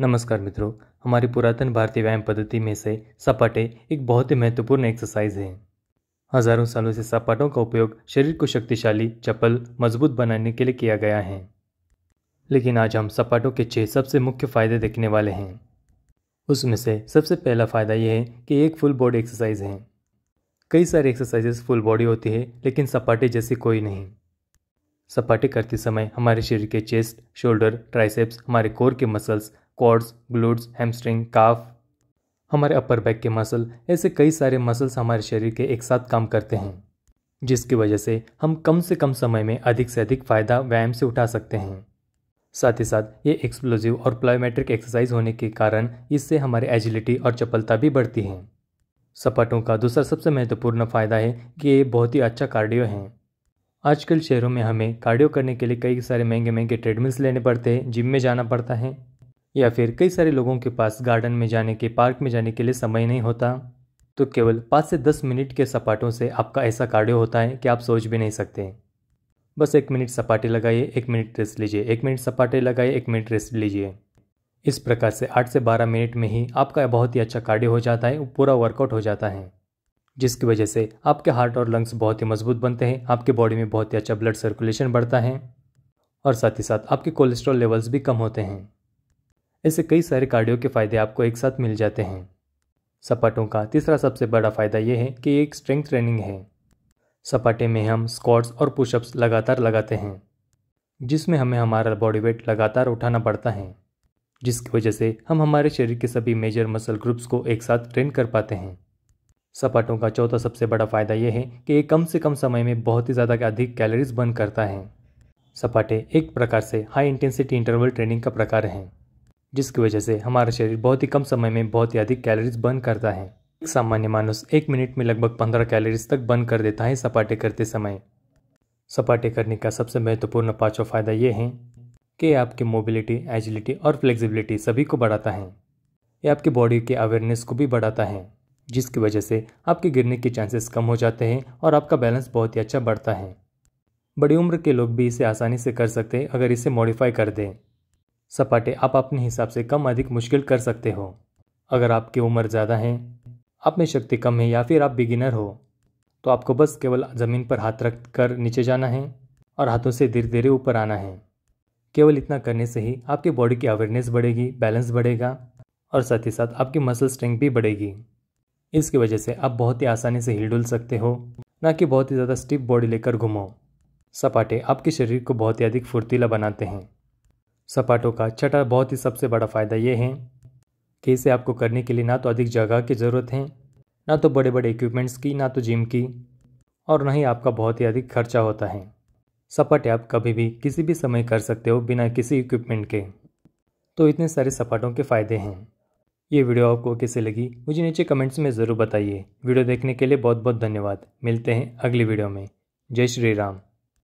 नमस्कार मित्रों, हमारी पुरातन भारतीय व्यायाम पद्धति में से सपाटे एक बहुत ही महत्वपूर्ण एक्सरसाइज है। हजारों सालों से सपाटों का उपयोग शरीर को शक्तिशाली, चपल, मजबूत बनाने के लिए किया गया है। लेकिन आज हम सपाटों के 6 सबसे मुख्य फायदे देखने वाले हैं। उसमें से सबसे पहला फायदा यह है कि एक फुल बॉडी एक्सरसाइज है। कई सारी एक्सरसाइजेस फुल बॉडी होती है, लेकिन सपाटे जैसी कोई नहीं। सपाटे करते समय हमारे शरीर के चेस्ट, शोल्डर, ट्राइसेप्स, हमारे कोर के muscles, quads, glutes, hamstring, calf, हमारे अपर बैक के मसल, ऐसे कई सारे मसल्स हमारे शरीर के एक साथ काम करते हैं, जिसकी वजह से हम कम से कम समय में अधिक से अधिक फायदा व्यायाम से उठा सकते हैं। साथ ही साथ ये एक्सप्लोजिव और प्लायोमेट्रिक एक्सरसाइज होने के कारण इससे हमारी एजिलिटी और चपलता भी बढ़ती है। सपाटों का दूसरा सबसे महत्वपूर्ण फायदा है कि ये बहुत ही अच्छा कार्डियो है। आजकल शहरों में हमें कार्डियो करने के लिए कई सारे महंगे महंगे ट्रेडमिल्स लेने पड़ते हैं, जिम में जाना पड़ता है, या फिर कई सारे लोगों के पास गार्डन में जाने के, पार्क में जाने के लिए समय नहीं होता। तो केवल 5 से 10 मिनट के सपाटों से आपका ऐसा कार्डियो होता है कि आप सोच भी नहीं सकते। बस 1 मिनट सपाटे लगाइए, 1 मिनट रेस्ट लीजिए, 1 मिनट सपाटे लगाइए, 1 मिनट रेस्ट लीजिए। इस प्रकार से 8 से 12 मिनट में ही आपका बहुत ही अच्छा कार्डियो हो जाता है, पूरा वर्कआउट हो जाता है, जिसकी वजह से आपके हार्ट और लंग्स बहुत ही मजबूत बनते हैं, आपके बॉडी में बहुत ही अच्छा ब्लड सर्कुलेशन बढ़ता है और साथ ही साथ आपके कोलेस्ट्रॉल लेवल्स भी कम होते हैं। ऐसे कई सारे कार्डियो के फायदे आपको एक साथ मिल जाते हैं। सपाटों का तीसरा सबसे बड़ा फायदा यह है कि एक स्ट्रेंथ ट्रेनिंग है। सपाटे में हम स्क्वाट्स और पुशअप्स लगातार लगाते हैं, जिसमें हमें हमारा बॉडी वेट लगातार उठाना पड़ता है, जिसकी वजह से हम हमारे शरीर के सभी मेजर मसल ग्रुप्स को एक साथ ट्रेन कर पाते हैं। सपाटों का चौथा सबसे बड़ा फायदा यह है कि ये कम से कम समय में बहुत ही ज़्यादा अधिक कैलोरीज बर्न करता है। सपाटे एक प्रकार से हाई इंटेंसिटी इंटरवल ट्रेनिंग का प्रकार है, जिसकी वजह से हमारा शरीर बहुत ही कम समय में बहुत ही अधिक कैलोरीज बर्न करता है। एक सामान्य मानुष 1 मिनट में लगभग 15 कैलोरीज तक बर्न कर देता है सपाटे करते समय। सपाटे करने का सबसे महत्वपूर्ण पाँचवा फायदा यह है कि आपकी मोबिलिटी, एजिलिटी और फ्लेक्सिबिलिटी सभी को बढ़ाता है। ये आपकी बॉडी के अवेयरनेस को भी बढ़ाता है, जिसकी वजह से आपके गिरने के चांसेस कम हो जाते हैं और आपका बैलेंस बहुत ही अच्छा बढ़ता है। बड़ी उम्र के लोग भी इसे आसानी से कर सकते हैं अगर इसे मॉडिफाई कर दें। सपाटे आप अपने हिसाब से कम अधिक मुश्किल कर सकते हो। अगर आपकी उम्र ज़्यादा है, आप में शक्ति कम है या फिर आप बिगिनर हो, तो आपको बस केवल ज़मीन पर हाथ रख कर नीचे जाना है और हाथों से धीरे धीरे ऊपर आना है। केवल इतना करने से ही आपकी बॉडी की अवेयरनेस बढ़ेगी, बैलेंस बढ़ेगा और साथ ही साथ आपकी मसल स्ट्रेंथ भी बढ़ेगी। इसकी वजह से आप बहुत ही आसानी से हिल डुल सकते हो, ना कि बहुत ही ज़्यादा स्टिफ बॉडी लेकर घूमो। सपाटे आपके शरीर को बहुत ही अधिक फुर्तीला बनाते हैं। सपाटों का छठा बहुत ही सबसे बड़ा फायदा यह है कि इसे आपको करने के लिए ना तो अधिक जगह की ज़रूरत है, ना तो बड़े बड़े इक्विपमेंट्स की, ना तो जिम की, और ना ही आपका बहुत ही अधिक खर्चा होता है। सपाटे आप कभी भी किसी भी समय कर सकते हो बिना किसी इक्विपमेंट के। तो इतने सारे सपाटों के फायदे हैं। ये वीडियो आपको कैसे लगी मुझे नीचे कमेंट्स में ज़रूर बताइए। वीडियो देखने के लिए बहुत बहुत धन्यवाद। मिलते हैं अगली वीडियो में। जय श्री राम।